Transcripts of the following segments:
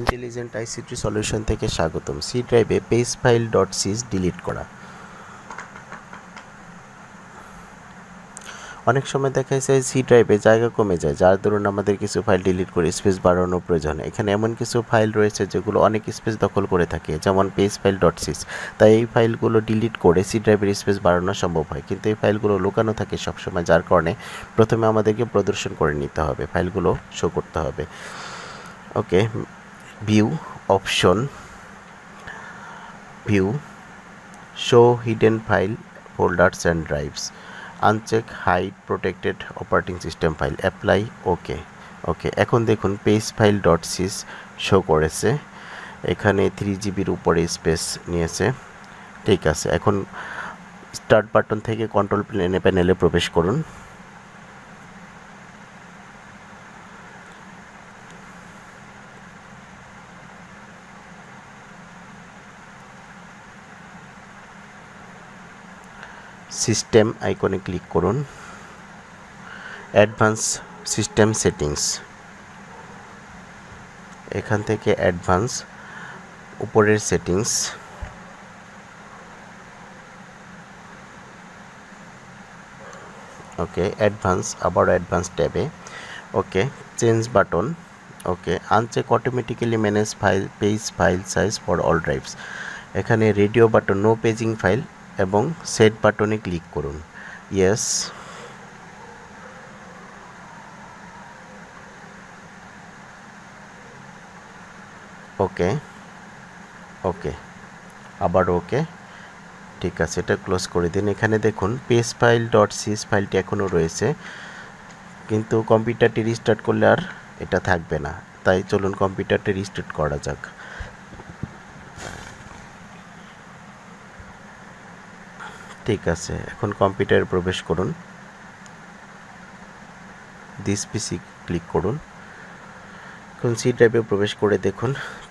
Intelligent ICT solution থেকে স্বাগতম। C ড্রাইভে pagefile.sys ডিলিট করা। অনেক সময় দেখা যায় সি ড্রাইভে জায়গা কমে যায়, যার দরুন আমাদের কিছু ফাইল ডিলিট করে স্পেস বাড়ানোর প্রয়োজন। এখানে এমন কিছু ফাইল রয়েছে যেগুলো অনেক স্পেস দখল করে থাকে, যেমন pagefile.sys। তাই এই ফাইলগুলো ডিলিট করে সি ড্রাইভের স্পেস বাড়ানো সম্ভব হয়, কিন্তু এই ফাইলগুলো লুকানো থাকে সবসময়, যার কারণে প্রথমে আমাদেরকে প্রদর্শন করে নিতে হবে, ফাইলগুলো শো করতে হবে। ওকে, view option, view, show hidden file folders and drives, uncheck hide protected operating system file, apply okay এখন দেখুন pagefile.sys show করেছে, এখানে 3GB এর উপরে স্পেস নিয়েছে। ঠিক আছে, এখন স্টার্ট বাটন থেকে কন্ট্রোল প্যানেলে প্রবেশ করুন। সিস্টেম আইকনে ক্লিক করুন, অ্যাডভান্স সিস্টেম সেটিংস, এখান থেকে অ্যাডভান্স উপরের সেটিংস, ওকে অ্যাডভান্স, আবার অ্যাডভান্স ট্যাবে, okay change button, okay uncheck automatically manage file pagefile size for all drives, এখানে radio button no paging file এবং সেট বাটনে ক্লিক করুন। ইয়েস, ওকে ওকে আবার ওকে। ঠিক আছে, এটা ক্লোজ করে দিন। এখানে দেখুন pagefile.sys ফাইলটি এখনও রয়েছে, কিন্তু কম্পিউটারটি রিস্টার্ট করলে আর এটা থাকবে না। তাই চলুন কম্পিউটারটি রিস্টার্ট করা যাক। ঠিক আছে, এখন কম্পিউটারে প্রবেশ করুন, দিস পিসি ক্লিক করুন, এখন সি ড্রাইভে প্রবেশ করে দেখুন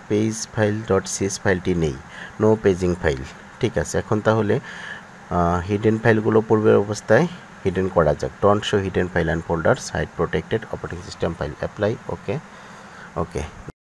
pagefile.sys ফাইলটি নেই, নো পেজিং ফাইল। ঠিক আছে, এখন তাহলে হিডেন ফাইলগুলো পূর্বের অবস্থায় হিডেন করা যাক। Don't show hidden file and folders, hide protected operating system file, apply okay